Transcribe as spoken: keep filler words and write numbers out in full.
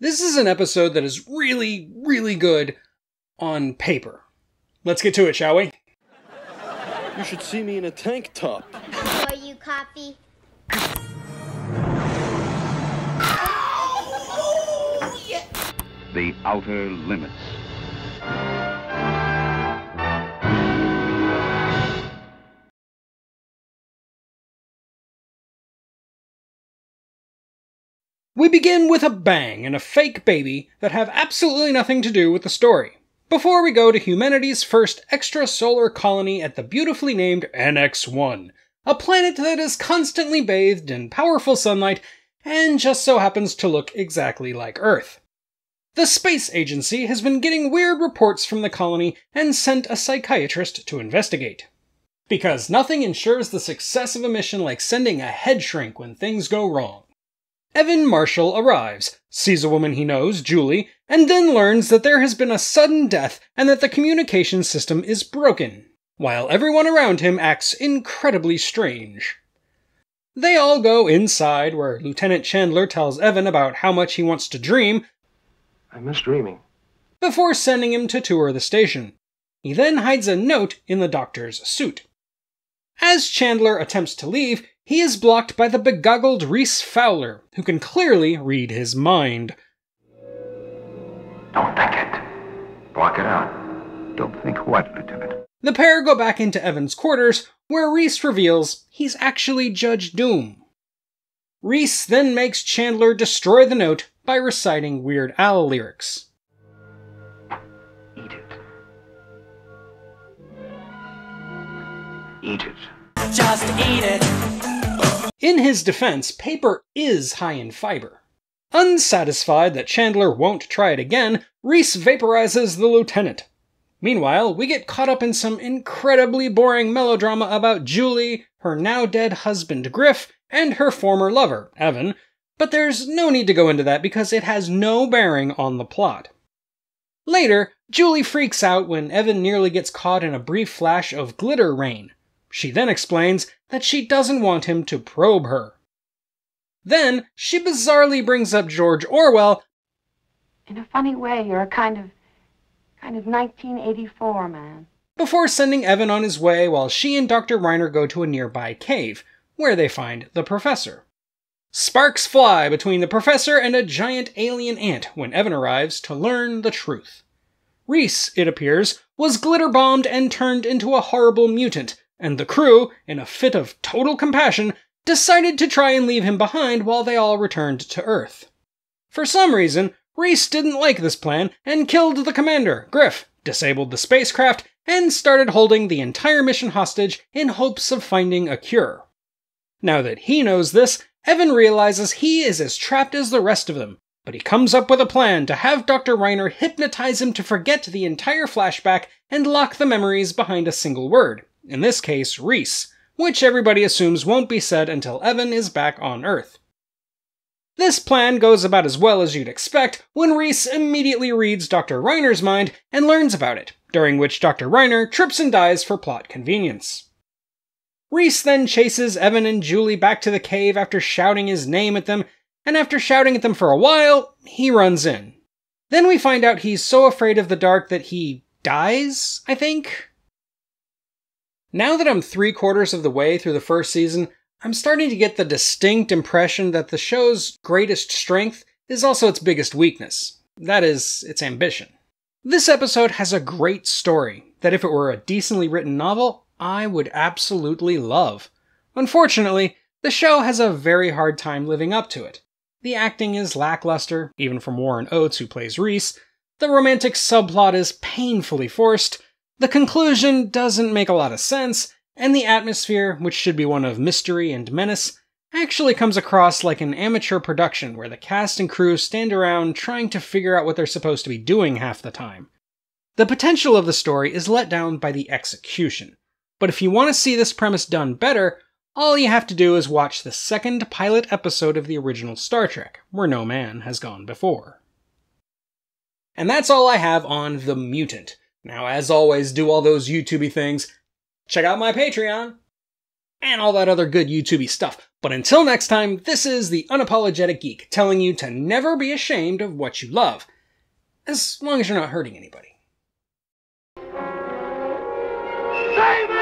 This is an episode that is really, really good on paper. Let's get to it, shall we? You should see me in a tank top. Pour you coffee? Oh, yeah. The Outer Limits. We begin with a bang and a fake baby that have absolutely nothing to do with the story, before we go to humanity's first extrasolar colony at the beautifully named N X one, a planet that is constantly bathed in powerful sunlight and just so happens to look exactly like Earth. The space agency has been getting weird reports from the colony and sent a psychiatrist to investigate. Because nothing ensures the success of a mission like sending a head shrink when things go wrong. Evan Marshall arrives, sees a woman he knows, Julie, and then learns that there has been a sudden death and that the communication system is broken, while everyone around him acts incredibly strange. They all go inside, where Lieutenant Chandler tells Evan about how much he wants to dream, I miss dreaming, before sending him to tour the station. He then hides a note in the doctor's suit. As Chandler attempts to leave, he is blocked by the begoggled Reese Fowler, who can clearly read his mind. Don't think it. Block it out. Don't think what, Lieutenant? The pair go back into Evan's quarters, where Reese reveals he's actually Judge Doom. Reese then makes Chandler destroy the note by reciting Weird Al lyrics. Eat it. Eat it. Just eat it. In his defense, paper is high in fiber. Unsatisfied that Chandler won't try it again, Reese vaporizes the lieutenant. Meanwhile, we get caught up in some incredibly boring melodrama about Julie, her now-dead husband Griff, and her former lover, Evan, but there's no need to go into that because it has no bearing on the plot. Later, Julie freaks out when Evan nearly gets caught in a brief flash of glitter rain. She then explains that she doesn't want him to probe her. Then, she bizarrely brings up George Orwell. In a funny way, you're a kind of, kind of nineteen eighty-four man. Before sending Evan on his way while she and Doctor Reiner go to a nearby cave, where they find the professor. Sparks fly between the professor and a giant alien ant when Evan arrives to learn the truth. Reese, it appears, was glitter-bombed and turned into a horrible mutant, and the crew, in a fit of total compassion, decided to try and leave him behind while they all returned to Earth. For some reason, Reese didn't like this plan and killed the commander, Griff, disabled the spacecraft, and started holding the entire mission hostage in hopes of finding a cure. Now that he knows this, Evan realizes he is as trapped as the rest of them, but he comes up with a plan to have Doctor Reiner hypnotize him to forget the entire flashback and lock the memories behind a single word. In this case, Reese, which everybody assumes won't be said until Evan is back on Earth. This plan goes about as well as you'd expect when Reese immediately reads Doctor Reiner's mind and learns about it, during which Doctor Reiner trips and dies for plot convenience. Reese then chases Evan and Julie back to the cave after shouting his name at them, and after shouting at them for a while, he runs in. Then we find out he's so afraid of the dark that he dies, I think? Now that I'm three-quarters of the way through the first season, I'm starting to get the distinct impression that the show's greatest strength is also its biggest weakness. That is, its ambition. This episode has a great story that if it were a decently written novel, I would absolutely love. Unfortunately, the show has a very hard time living up to it. The acting is lackluster, even from Warren Oates, who plays Reese. The romantic subplot is painfully forced. The conclusion doesn't make a lot of sense, and the atmosphere, which should be one of mystery and menace, actually comes across like an amateur production where the cast and crew stand around trying to figure out what they're supposed to be doing half the time. The potential of the story is let down by the execution, but if you want to see this premise done better, all you have to do is watch the second pilot episode of the original Star Trek, where no man has gone before. And that's all I have on The Mutant. Now, as always, do all those YouTube-y things. Check out my Patreon and all that other good YouTube-y stuff. But until next time, this is The Unapologetic Geek, telling you to never be ashamed of what you love, as long as you're not hurting anybody. Save